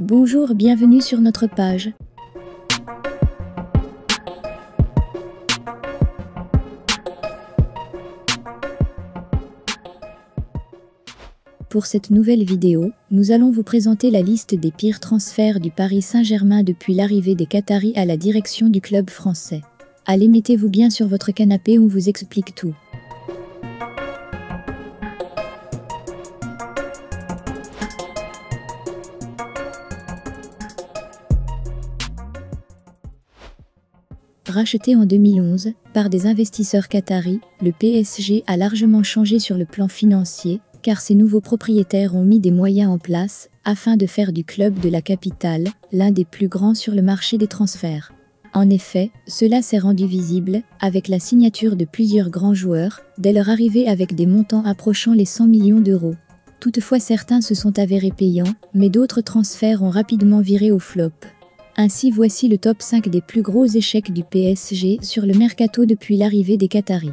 Bonjour, bienvenue sur notre page. Pour cette nouvelle vidéo, nous allons vous présenter la liste des pires transferts du Paris Saint-Germain depuis l'arrivée des Qataris à la direction du club français. Allez, mettez-vous bien sur votre canapé, on vous explique tout. Racheté en 2011 par des investisseurs qataris, le PSG a largement changé sur le plan financier, car ses nouveaux propriétaires ont mis des moyens en place afin de faire du club de la capitale l'un des plus grands sur le marché des transferts. En effet, cela s'est rendu visible avec la signature de plusieurs grands joueurs dès leur arrivée avec des montants approchant les 100 millions d'euros. Toutefois, certains se sont avérés payants, mais d'autres transferts ont rapidement viré au flop. Ainsi, voici le top 5 des plus gros échecs du PSG sur le mercato depuis l'arrivée des Qataris.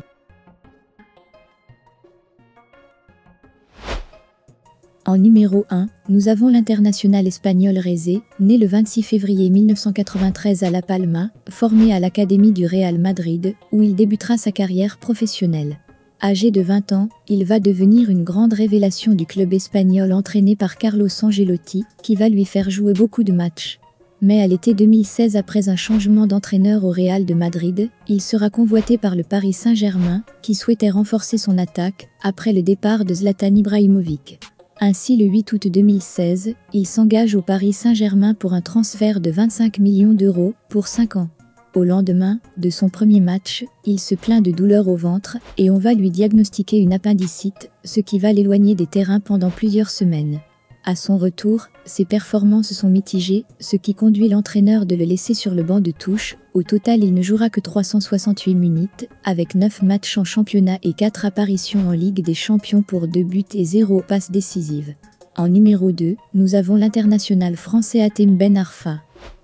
En numéro 1, nous avons l'international espagnol Rezé, né le 26 février 1993 à La Palma, formé à l'académie du Real Madrid, où il débutera sa carrière professionnelle. Âgé de 20 ans, il va devenir une grande révélation du club espagnol entraîné par Carlos Angelotti, qui va lui faire jouer beaucoup de matchs. Mais à l'été 2016, après un changement d'entraîneur au Real de Madrid, il sera convoité par le Paris Saint-Germain, qui souhaitait renforcer son attaque après le départ de Zlatan Ibrahimovic. Ainsi, le 8 août 2016, il s'engage au Paris Saint-Germain pour un transfert de 25 millions d'euros pour 5 ans. Au lendemain de son premier match, il se plaint de douleurs au ventre et on va lui diagnostiquer une appendicite, ce qui va l'éloigner des terrains pendant plusieurs semaines. À son retour, ses performances sont mitigées, ce qui conduit l'entraîneur de le laisser sur le banc de touche. Au total, il ne jouera que 368 minutes, avec 9 matchs en championnat et 4 apparitions en Ligue des Champions pour 2 buts et 0 passes décisives. En numéro 2, nous avons l'international français Hatem Ben Arfa.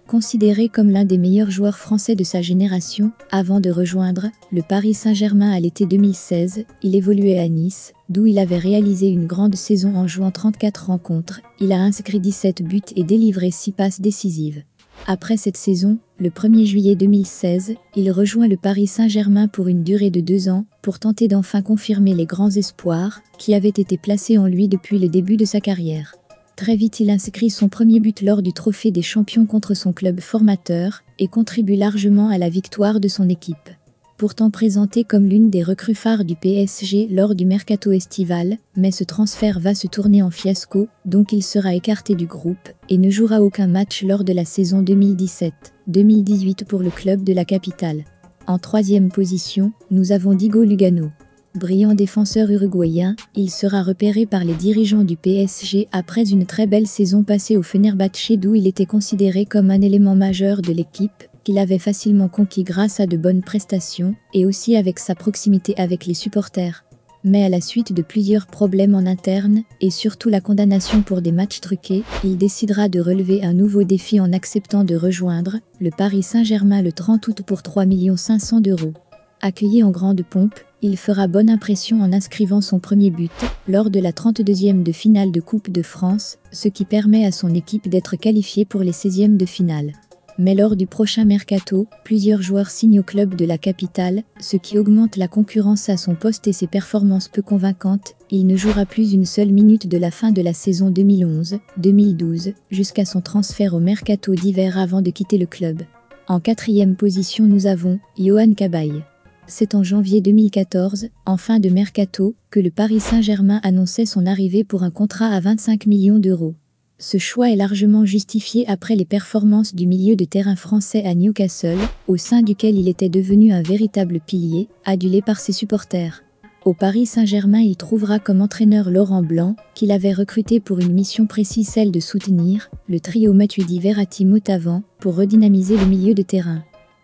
Considéré comme l'un des meilleurs joueurs français de sa génération, avant de rejoindre le Paris Saint-Germain à l'été 2016, il évoluait à Nice, d'où il avait réalisé une grande saison en jouant 34 rencontres. Il a inscrit 17 buts et délivré 6 passes décisives. Après cette saison, le 1er juillet 2016, il rejoint le Paris Saint-Germain pour une durée de 2 ans, pour tenter d'enfin confirmer les grands espoirs qui avaient été placés en lui depuis le début de sa carrière. Très vite, il inscrit son premier but lors du Trophée des Champions contre son club formateur et contribue largement à la victoire de son équipe. Pourtant présenté comme l'une des recrues phares du PSG lors du mercato estival, mais ce transfert va se tourner en fiasco, donc il sera écarté du groupe et ne jouera aucun match lors de la saison 2017-2018 pour le club de la capitale. En 3e position, nous avons Diego Lugano. Brillant défenseur uruguayen, il sera repéré par les dirigeants du PSG après une très belle saison passée au Fenerbahçe, d'où il était considéré comme un élément majeur de l'équipe, qu'il avait facilement conquis grâce à de bonnes prestations et aussi avec sa proximité avec les supporters. Mais à la suite de plusieurs problèmes en interne et surtout la condamnation pour des matchs truqués, il décidera de relever un nouveau défi en acceptant de rejoindre le Paris Saint-Germain le 30 août pour 3 500 000 €. Accueilli en grande pompe, il fera bonne impression en inscrivant son premier but lors de la 32e de finale de Coupe de France, ce qui permet à son équipe d'être qualifiée pour les 16e de finale. Mais lors du prochain mercato, plusieurs joueurs signent au club de la capitale, ce qui augmente la concurrence à son poste et ses performances peu convaincantes. Il ne jouera plus une seule minute de la fin de la saison 2011-2012 jusqu'à son transfert au mercato d'hiver avant de quitter le club. En 4e position, nous avons Yohan Cabaye. C'est en janvier 2014, en fin de mercato, que le Paris Saint-Germain annonçait son arrivée pour un contrat à 25 millions d'euros. Ce choix est largement justifié après les performances du milieu de terrain français à Newcastle, au sein duquel il était devenu un véritable pilier, adulé par ses supporters. Au Paris Saint-Germain, il trouvera comme entraîneur Laurent Blanc, qu'il avait recruté pour une mission précise, celle de soutenir le trio Matuidi-Verratti-Montavent pour redynamiser le milieu de terrain.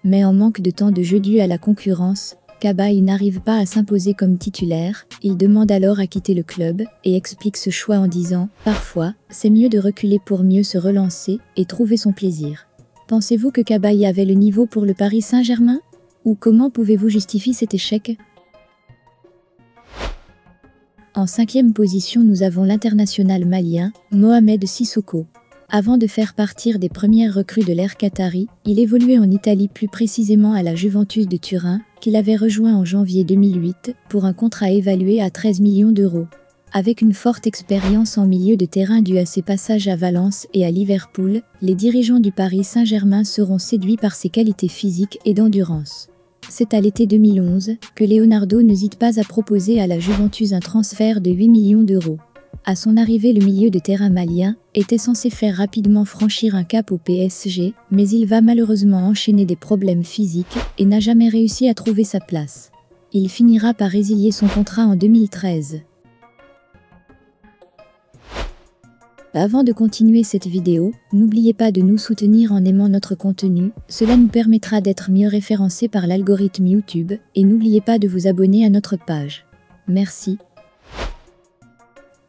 Mais en manque de temps de jeu dû à la concurrence, Cabaye n'arrive pas à s'imposer comme titulaire. Il demande alors à quitter le club et explique ce choix en disant « Parfois, c'est mieux de reculer pour mieux se relancer et trouver son plaisir. » Pensez-vous que Cabaye avait le niveau pour le Paris Saint-Germain? Ou comment pouvez-vous justifier cet échec? En 5e position, nous avons l'international malien Mohamed Sissoko. Avant de faire partir des premières recrues de l'ère qatari, il évoluait en Italie, plus précisément à la Juventus de Turin, qu'il avait rejoint en janvier 2008 pour un contrat évalué à 13 millions d'euros. Avec une forte expérience en milieu de terrain due à ses passages à Valence et à Liverpool, les dirigeants du Paris Saint-Germain seront séduits par ses qualités physiques et d'endurance. C'est à l'été 2011 que Leonardo n'hésite pas à proposer à la Juventus un transfert de 8 millions d'euros. À son arrivée, le milieu de terrain malien était censé faire rapidement franchir un cap au PSG, mais il va malheureusement enchaîner des problèmes physiques et n'a jamais réussi à trouver sa place. Il finira par résilier son contrat en 2013. Avant de continuer cette vidéo, n'oubliez pas de nous soutenir en aimant notre contenu, cela nous permettra d'être mieux référencés par l'algorithme YouTube, et n'oubliez pas de vous abonner à notre page. Merci.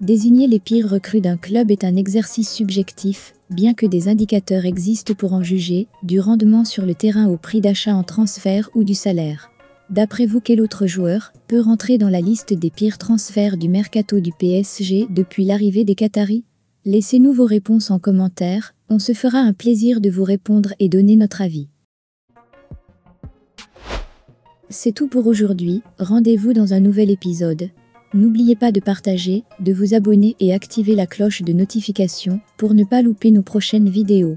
Désigner les pires recrues d'un club est un exercice subjectif, bien que des indicateurs existent pour en juger, du rendement sur le terrain au prix d'achat en transfert ou du salaire. D'après vous, quel autre joueur peut rentrer dans la liste des pires transferts du mercato du PSG depuis l'arrivée des Qataris ? Laissez-nous vos réponses en commentaire, on se fera un plaisir de vous répondre et donner notre avis. C'est tout pour aujourd'hui, rendez-vous dans un nouvel épisode. N'oubliez pas de partager, de vous abonner et activer la cloche de notification pour ne pas louper nos prochaines vidéos.